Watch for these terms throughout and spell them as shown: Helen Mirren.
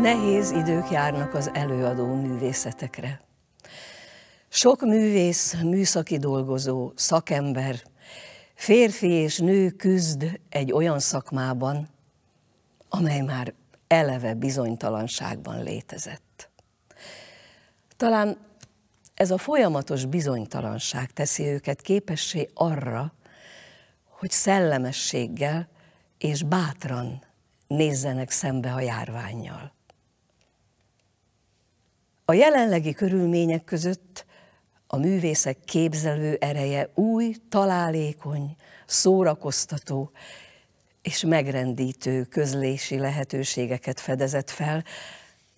Nehéz idők járnak az előadó művészetekre. Sok művész, műszaki dolgozó, szakember, férfi és nő küzd egy olyan szakmában, amely már eleve bizonytalanságban létezett. Talán ez a folyamatos bizonytalanság teszi őket képessé arra, hogy szellemességgel és bátran nézzenek szembe a járvánnyal. A jelenlegi körülmények között a művészek képzelő ereje új, találékony, szórakoztató és megrendítő közlési lehetőségeket fedezett fel,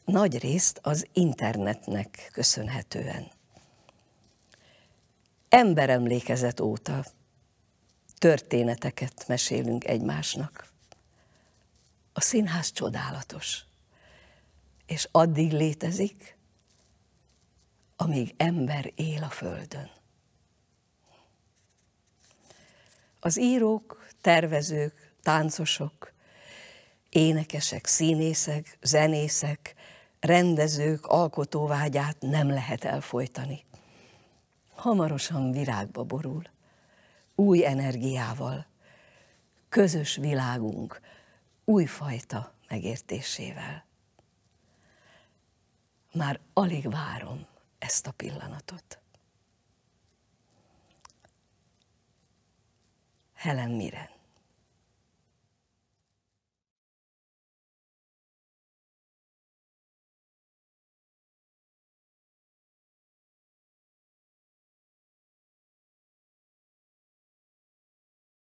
nagyrészt az internetnek köszönhetően. Emberemlékezet óta történeteket mesélünk egymásnak. A színház csodálatos, és addig létezik, amíg ember él a földön. Az írók, tervezők, táncosok, énekesek, színészek, zenészek, rendezők alkotóvágyát nem lehet elfojtani. Hamarosan virágba borul, új energiával, közös világunk, újfajta megértésével. Már alig várom ezt a pillanatot. Helen Mirren.